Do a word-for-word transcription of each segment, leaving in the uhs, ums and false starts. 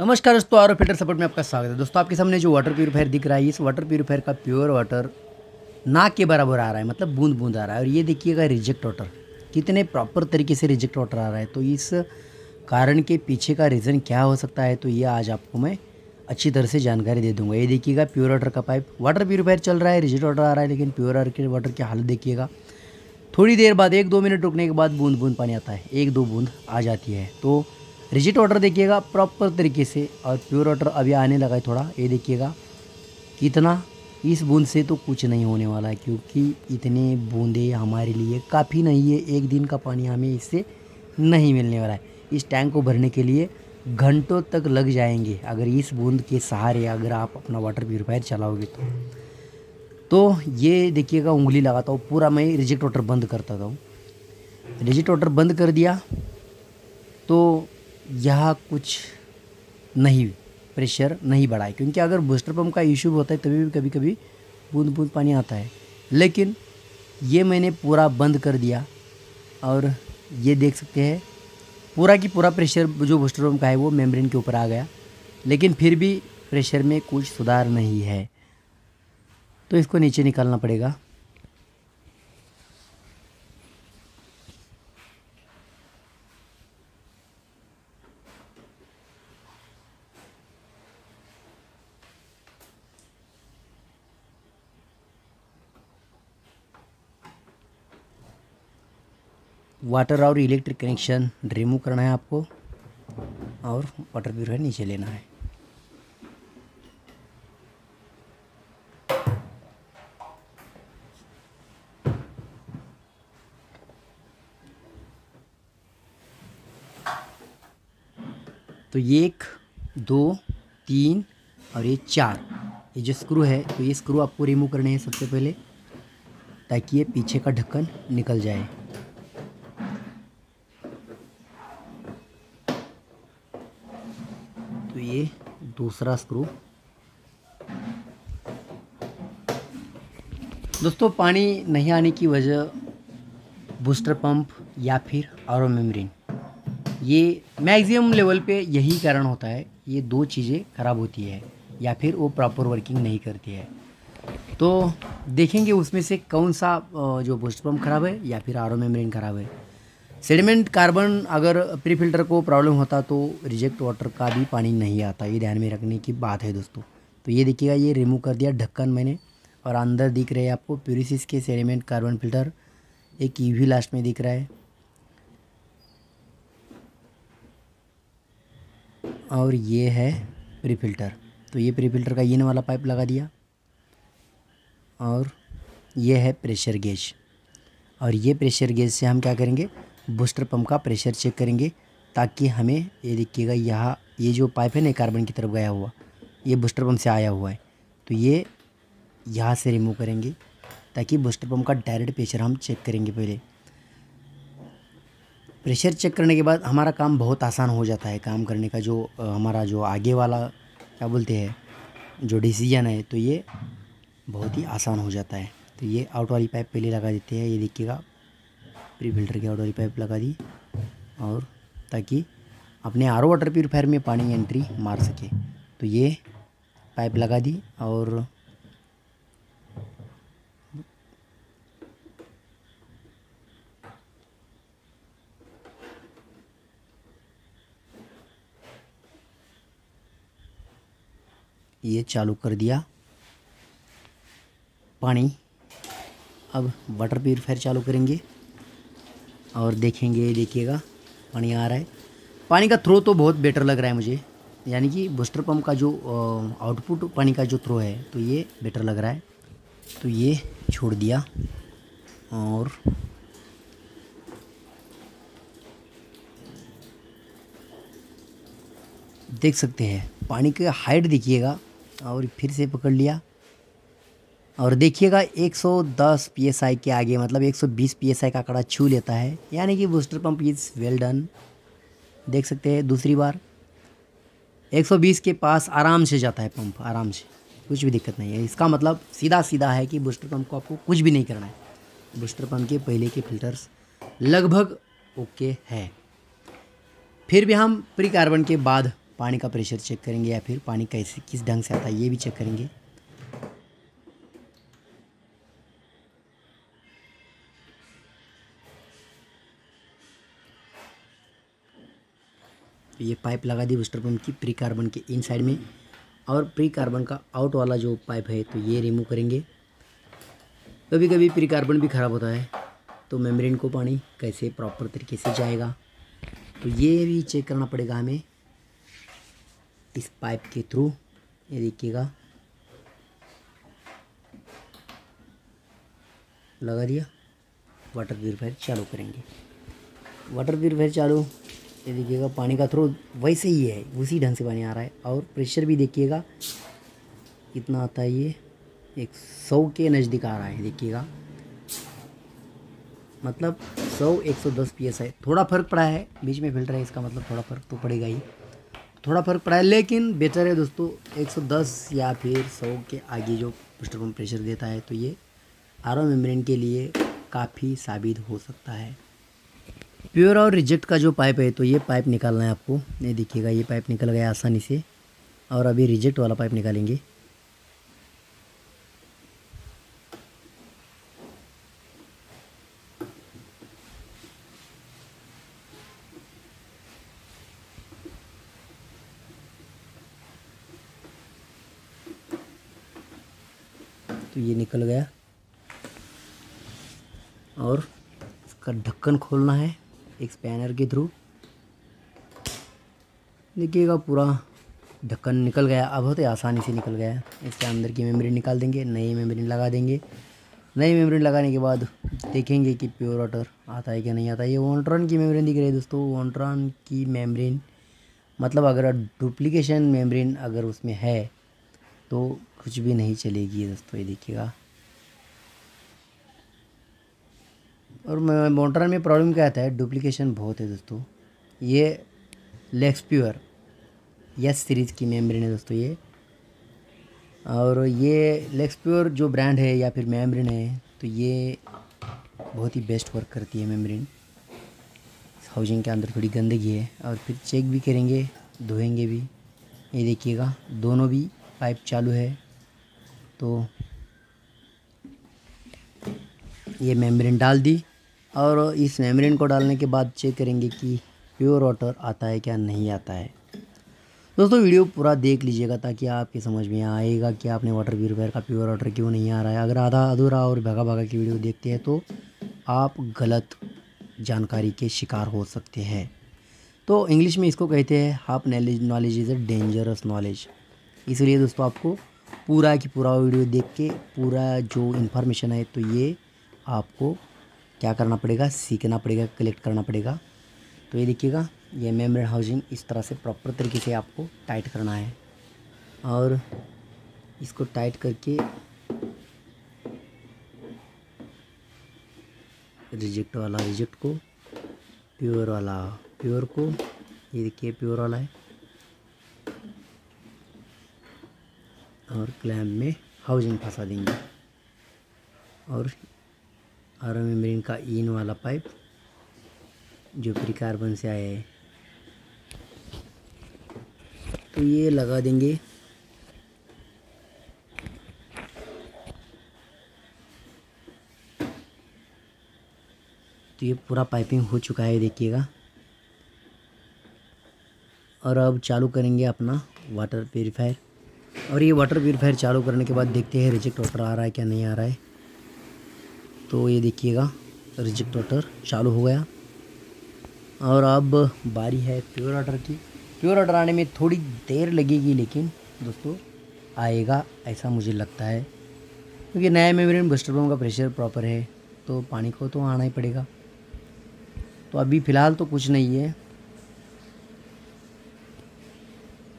नमस्कार दोस्तों, आरो फिल्टर सपोर्ट में आपका स्वागत है। दोस्तों, आपके सामने जो वाटर प्यूरीफायर दिख रहा है, इस वाटर प्यूरीफायर का प्योर वाटर नाक के बराबर आ रहा है, मतलब बूंद बूंद आ रहा है। और ये देखिएगा रिजेक्ट वाटर, कितने प्रॉपर तरीके से रिजेक्ट वाटर आ रहा है। तो इस कारण के पीछे का रीज़न क्या हो सकता है, तो ये आज आपको मैं अच्छी तरह से जानकारी दे दूँगा। ये देखिएगा प्योर वाटर का पाइप, वाटर प्यूरीफायर चल रहा है, रिजेक्ट वाटर आ रहा है, लेकिन प्योर वाटर की हालत देखिएगा। थोड़ी देर बाद, एक दो मिनट रुकने के बाद बूंद बूंद पानी आता है, एक दो बूंद आ जाती है। तो रिजिट वाटर देखिएगा प्रॉपर तरीके से, और प्योर वाटर अभी आने लगा है थोड़ा। ये देखिएगा कितना, इस बूंद से तो कुछ नहीं होने वाला है, क्योंकि इतने बूंदें हमारे लिए काफ़ी नहीं है। एक दिन का पानी हमें इससे नहीं मिलने वाला है। इस टैंक को भरने के लिए घंटों तक लग जाएंगे अगर इस बूंद के सहारे अगर आप अपना वाटर प्यूरीफायर चलाओगे तो तो ये देखिएगा उंगली लगाता हूँ, पूरा मैं रिजेक्ट वाटर बंद करता था। रिजेक्ट वाटर बंद कर दिया तो यह कुछ नहीं, प्रेशर नहीं बढ़ा है, क्योंकि अगर बूस्टर पंप का इशू होता है तभी भी कभी कभी बूंद बूंद पानी आता है। लेकिन ये मैंने पूरा बंद कर दिया और ये देख सकते हैं पूरा की पूरा प्रेशर जो बूस्टर पंप का है वो मेम्ब्रेन के ऊपर आ गया, लेकिन फिर भी प्रेशर में कुछ सुधार नहीं है। तो इसको नीचे निकालना पड़ेगा। वाटर और इलेक्ट्रिक कनेक्शन रिमूव करना है आपको और वाटर प्यूरीफायर नीचे लेना है। तो ये एक, दो, तीन और ये चार, ये जो स्क्रू है तो ये स्क्रू आपको रिमूव करने हैं सबसे पहले, ताकि ये पीछे का ढक्कन निकल जाए। तो ये दूसरा स्क्रू। दोस्तों, पानी नहीं आने की वजह बूस्टर पंप या फिर आरो मेम्ब्रेन, ये मैक्सिमम लेवल पे यही कारण होता है। ये दो चीज़ें खराब होती है या फिर वो प्रॉपर वर्किंग नहीं करती है। तो देखेंगे उसमें से कौन सा जो बूस्टर पंप खराब है या फिर आरो मेम्ब्रेन खराब है। सेडिमेंट कार्बन अगर प्री फिल्टर को प्रॉब्लम होता तो रिजेक्ट वाटर का भी पानी नहीं आता, ये ध्यान में रखने की बात है दोस्तों। तो ये देखिएगा ये रिमूव कर दिया ढक्कन मैंने, और अंदर दिख रहे हैं आपको प्यूरिसिस के सेडिमेंट कार्बन फिल्टर, एक ईवी लास्ट में दिख रहा है, और ये है प्री फिल्टर। तो ये प्री फिल्टर का इन वाला पाइप लगा दिया, और ये है प्रेशर गेज, और ये प्रेशर गेज से हम क्या करेंगे, बूस्टर पंप का प्रेशर चेक करेंगे, ताकि हमें, ये देखिएगा यहाँ ये जो पाइप है ना कार्बन की तरफ गया हुआ, ये बूस्टर पंप से आया हुआ है, तो ये यहाँ से रिमूव करेंगे, ताकि बूस्टर पंप का डायरेक्ट प्रेशर हम चेक करेंगे। पहले प्रेशर चेक करने के बाद हमारा काम बहुत आसान हो जाता है, काम करने का जो हमारा जो आगे वाला क्या बोलते हैं जो डिसीजन है, तो ये बहुत ही आसान हो जाता है। तो ये आउट वाली पाइप पहले लगा देते हैं। ये देखिएगा प्री फिल्टर की आउट वाली पाइप लगा दी, और ताकि अपने आर ओ वाटर प्यूरीफायर में पानी एंट्री मार सके। तो ये पाइप लगा दी, और ये चालू कर दिया पानी। अब वाटर प्यूरीफायर चालू करेंगे और देखेंगे, देखिएगा पानी आ रहा है। पानी का थ्रो तो बहुत बेटर लग रहा है मुझे, यानी कि बूस्टर पंप का जो आउटपुट पानी का जो थ्रो है तो ये बेटर लग रहा है। तो ये छोड़ दिया, और देख सकते हैं पानी की हाइट देखिएगा, और फिर से पकड़ लिया। और देखिएगा एक सौ दस पीएसआई के आगे, मतलब एक सौ बीस पीएसआई का आंकड़ा छू लेता है, यानी कि booster pump is well done. देख सकते हैं दूसरी बार एक सौ बीस के पास आराम से जाता है पंप, आराम से, कुछ भी दिक्कत नहीं है। इसका मतलब सीधा सीधा है कि बूस्टर पंप को आपको कुछ भी नहीं करना है। बूस्टर पंप के पहले के फिल्टर्स लगभग ओके है, फिर भी हम प्री कार्बन के बाद पानी का प्रेशर चेक करेंगे या फिर पानी कैसे किस ढंग से आता है ये भी चेक करेंगे। तो ये पाइप लगा दी बूस्टर पंप की प्री कार्बन के इन साइड में, और प्री कार्बन का आउट वाला जो पाइप है तो ये रिमूव करेंगे। कभी कभी प्री कार्बन भी ख़राब होता है तो मेम्ब्रेन को पानी कैसे प्रॉपर तरीके से जाएगा तो ये भी चेक करना पड़ेगा हमें इस पाइप के थ्रू। ये देखिएगा लगा दिया, वाटर प्यूरीफायर चालू करेंगे। वाटर प्यूरीफायर चालू, ये देखिएगा पानी का थ्रो वैसे ही है, उसी ढंग से पानी आ रहा है। और प्रेशर भी देखिएगा कितना आता है, ये एक सौ के नज़दीक आ रहा है। देखिएगा मतलब सौ एक सौ दस पी एस आई, थोड़ा फ़र्क पड़ा है, बीच में फिल्टर है इसका मतलब थोड़ा फ़र्क तो पड़ेगा ही, थोड़ा फ़र्क पड़ा है लेकिन बेटर है दोस्तों। एक सौ दस या फिर सौ के आगे जो बूस्टर पंप प्रेशर देता है तो ये आर ओ मेम्ब्रेन के लिए काफ़ी साबित हो सकता है। प्योर और रिजेक्ट का जो पाइप है तो ये पाइप निकालना है आपको। ये देखिएगा ये पाइप निकल गया आसानी से, और अभी रिजेक्ट वाला पाइप निकालेंगे। तो ये निकल गया, और इसका ढक्कन खोलना है एक स्पैनर के थ्रू। देखिएगा पूरा ढक्कन निकल गया, अब बहुत ही आसानी से निकल गया। इसके अंदर की मेम्ब्रेन निकाल देंगे, नई मेम्ब्रेन लगा देंगे। नई मेम्ब्रेन लगाने के बाद देखेंगे कि प्योर वाटर आता है कि नहीं आता है। ये वॉन्ट्रॉन की मेम्ब्रेन दिख रही है दोस्तों, वॉन्ट्रॉन की मेम्ब्रेन मतलब अगर डुप्लीकेशन मेम्ब्रेन अगर उसमें है तो कुछ भी नहीं चलेगी दोस्तों। ये देखिएगा, और मोटर में प्रॉब्लम क्या आता है, डुप्लीकेशन बहुत है दोस्तों। ये लेक्सप्योर यस सीरीज़ की मेम्ब्रेन है दोस्तों ये, और ये लेक्सप्योर जो ब्रांड है या फिर मेम्ब्रेन है तो ये बहुत ही बेस्ट वर्क करती है मेम्ब्रेन। हाउसिंग के अंदर थोड़ी गंदगी है, और फिर चेक भी करेंगे, धोएंगे भी। ये देखिएगा दोनों भी पाइप चालू है तो ये मेम्ब्रेन डाल दी, और इस मेम्ब्रेन को डालने के बाद चेक करेंगे कि प्योर वाटर आता है क्या नहीं आता है। दोस्तों वीडियो पूरा देख लीजिएगा ताकि आपके समझ में आएगा कि आपने वाटर प्यूरीफायर का प्योर वाटर क्यों नहीं आ रहा है। अगर आधा अधूरा और भागा भागा की वीडियो देखते हैं तो आप गलत जानकारी के शिकार हो सकते हैं। तो इंग्लिश में इसको कहते हैं half knowledge knowledge is a dangerous knowledge. इसलिए दोस्तों आपको पूरा की पूरा वीडियो देख के पूरा जो इन्फॉर्मेशन है तो ये आपको क्या करना पड़ेगा, सीखना पड़ेगा, कलेक्ट करना पड़ेगा। तो ये देखिएगा ये मेम्ब्रेन हाउसिंग इस तरह से प्रॉपर तरीके से आपको टाइट करना है, और इसको टाइट करके रिजेक्ट वाला रिजेक्ट को, प्योर वाला प्योर को, ये देखिए प्योर वाला है, और क्लैम्प में हाउसिंग फंसा देंगे। और आर ओ मेम्ब्रेन का इन वाला पाइप जो प्री कार्बन से आया है तो ये लगा देंगे। तो ये पूरा पाइपिंग हो चुका है देखिएगा, और अब चालू करेंगे अपना वाटर प्यूरीफायर। और ये वाटर प्यूरीफायर चालू करने के बाद देखते हैं रिजेक्ट वाटर आ रहा है क्या नहीं आ रहा है। तो ये देखिएगा रिजेक्ट वाटर चालू हो गया, और अब बारी है प्योर वाटर की। प्योर वाटर आने में थोड़ी देर लगेगी लेकिन दोस्तों आएगा ऐसा मुझे लगता है, क्योंकि नया मेम्ब्रेन बूस्टर पंप का प्रेशर प्रॉपर है तो पानी को तो आना ही पड़ेगा। तो अभी फ़िलहाल तो कुछ नहीं है।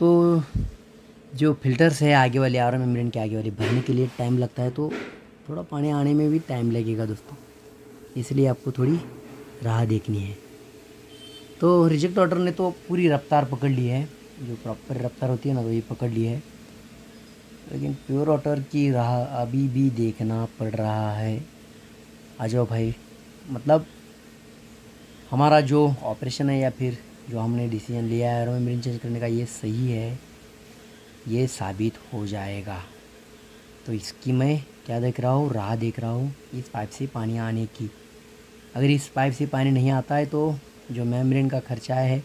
तो जो फिल्टर्स है आगे वाले आर ओ मेम्ब्रेन के आगे वाले भरने के लिए टाइम लगता है, तो थोड़ा पानी आने में भी टाइम लगेगा दोस्तों, इसलिए आपको थोड़ी राह देखनी है। तो रिजेक्ट वाटर ने तो पूरी रफ्तार पकड़ ली है, जो प्रॉपर रफ्तार होती है ना तो ये पकड़ ली है, लेकिन प्योर वाटर की राह अभी भी देखना पड़ रहा है। आ जाओ भाई, मतलब हमारा जो ऑपरेशन है या फिर जो हमने डिसीजन लिया है एरोमेरिन चेंज करने का ये सही है, ये साबित हो जाएगा। तो इसकी मैं क्या देख रहा हूँ, राह देख रहा हूँ इस पाइप से पानी आने की। अगर इस पाइप से पानी नहीं आता है तो जो मेम्ब्रेन का खर्चा है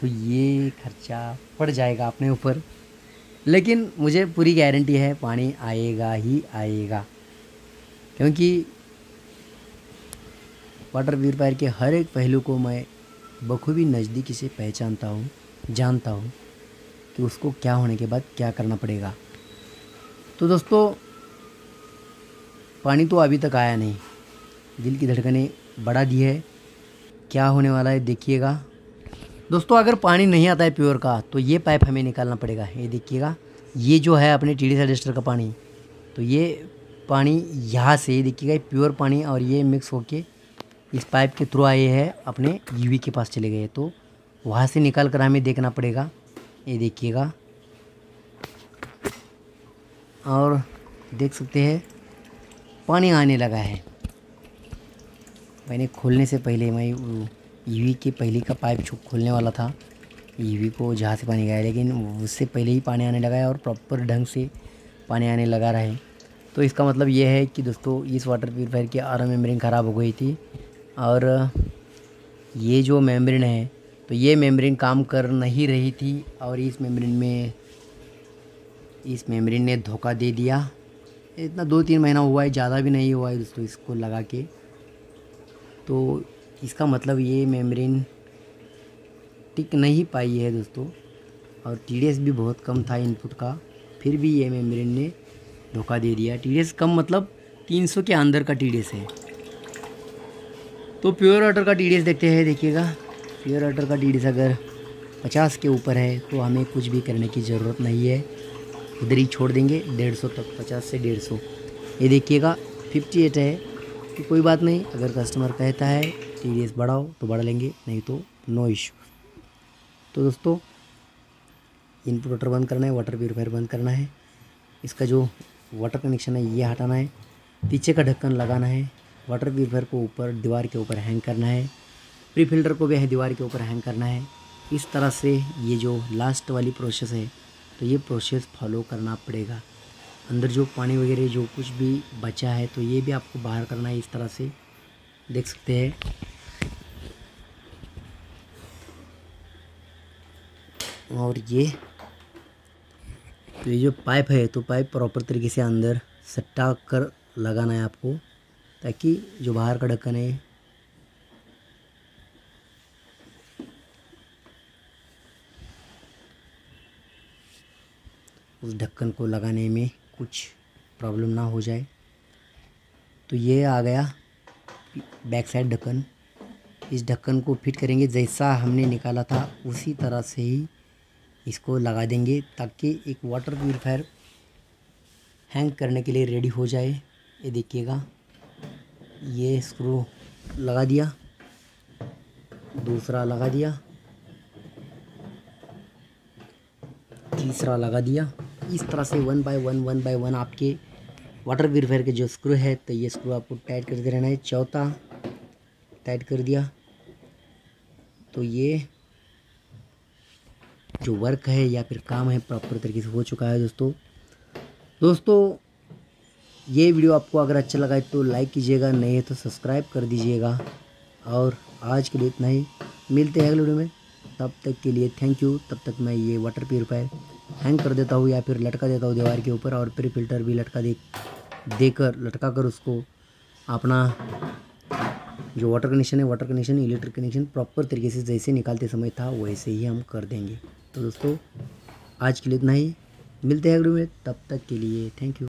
तो ये खर्चा पड़ जाएगा अपने ऊपर, लेकिन मुझे पूरी गारंटी है पानी आएगा ही आएगा, क्योंकि वाटर प्यूरीफायर के हर एक पहलू को मैं बखूबी नज़दीकी से पहचानता हूँ, जानता हूँ कि उसको क्या होने के बाद क्या करना पड़ेगा। तो दोस्तों पानी तो अभी तक आया नहीं, दिल की धड़कने बढ़ा दी है, क्या होने वाला है देखिएगा। दोस्तों अगर पानी नहीं आता है प्योर का तो ये पाइप हमें निकालना पड़ेगा। ये देखिएगा, ये जो है अपने टी डी सजेस्टर का पानी, तो ये पानी यहाँ से, ये देखिएगा प्योर पानी और ये मिक्स होके इस पाइप के थ्रू आए हैं अपने यूवी के पास चले गए, तो वहाँ से निकाल कर हमें देखना पड़ेगा। ये देखिएगा और देख सकते हैं पानी आने लगा है। मैंने खोलने से पहले मैं ईवी के पहले का पाइप छुप खोलने वाला था, ईवी को जहाँ से पानी गया, लेकिन उससे पहले ही पानी आने लगा है और प्रॉपर ढंग से पानी आने लगा रहा है। तो इसका मतलब ये है कि दोस्तों इस वाटर प्यूरीफायर की आर मेम्ब्रेन ख़राब हो गई थी और ये जो मेम्ब्रेन है तो ये मेम्ब्रेन काम कर नहीं रही थी और इस मेम्ब्रेन में इस मेम्ब्रेन ने धोखा दे दिया। इतना दो तीन महीना हुआ है, ज़्यादा भी नहीं हुआ है दोस्तों इसको लगा के। तो इसका मतलब ये मेम्ब्रेन टिक नहीं पाई है दोस्तों, और टीडीएस भी बहुत कम था इनपुट का, फिर भी ये मेम्ब्रेन ने धोखा दे दिया। टीडीएस कम मतलब तीन सौ के अंदर का टीडीएस है। तो प्योर वाटर का टीडीएस देखते हैं, देखिएगा प्योर वाटर का टीडीएस अगर पचास के ऊपर है तो हमें कुछ भी करने की ज़रूरत नहीं है, उधर ही छोड़ देंगे डेढ़ सौ तक, पचास से डेढ़ सौ। ये देखिएगा फिफ्टी एट है तो कोई बात नहीं, अगर कस्टमर कहता है टीडीएस बढ़ाओ तो बढ़ा लेंगे, नहीं तो नो इश्यू। तो दोस्तों इनपुट वाटर बंद करना है, वाटर प्यूरीफायर बंद करना है, इसका जो वाटर कनेक्शन है ये हटाना है, पीछे का ढक्कन लगाना है, वाटर प्यूरीफायर को ऊपर दीवार के ऊपर हैंग करना है, प्री फिल्टर को भी है दीवार के ऊपर हैंग करना है। इस तरह से ये जो लास्ट वाली प्रोसेस है तो ये प्रोसेस फॉलो करना पड़ेगा। अंदर जो पानी वगैरह जो कुछ भी बचा है तो ये भी आपको बाहर करना है, इस तरह से देख सकते हैं। और ये तो ये जो पाइप है तो पाइप प्रॉपर तरीके से अंदर सटा कर लगाना है आपको, ताकि जो बाहर का ढक्कन है उस ढक्कन को लगाने में कुछ प्रॉब्लम ना हो जाए। तो ये आ गया बैक साइड ढक्कन, इस ढक्कन को फिट करेंगे जैसा हमने निकाला था उसी तरह से ही इसको लगा देंगे, ताकि एक वाटर प्यूरीफायर हैंग करने के लिए रेडी हो जाए। ये देखिएगा ये स्क्रू लगा दिया, दूसरा लगा दिया, तीसरा लगा दिया, इस तरह से one by one one by one आपके वाटर प्यूरीफायर के जो स्क्रू है तो ये स्क्रू आपको टाइट करते रहना है। चौथा टाइट कर दिया, तो ये जो वर्क है या फिर काम है प्रॉपर तरीके से हो चुका है दोस्तों। दोस्तों ये वीडियो आपको अगर अच्छा लगा है तो लाइक कीजिएगा, नहीं है तो सब्सक्राइब कर दीजिएगा। और आज के लिए इतना ही, मिलते हैं अगले वीडियो में, तब तक के लिए थैंक यू। तब तक मैं ये वाटर प्यूरीफायर हैंग कर देता हूँ या फिर लटका देता हूँ दीवार के ऊपर, और फिर फिल्टर भी लटका दे देकर लटका कर उसको अपना जो वाटर कनेक्शन है, water connection electric connection proper तरीके से जैसे निकालते समय था वैसे ही हम कर देंगे। तो दोस्तों आज के लिए इतना ही, मिलते हैं अगले में, तब तक के लिए थैंक यू।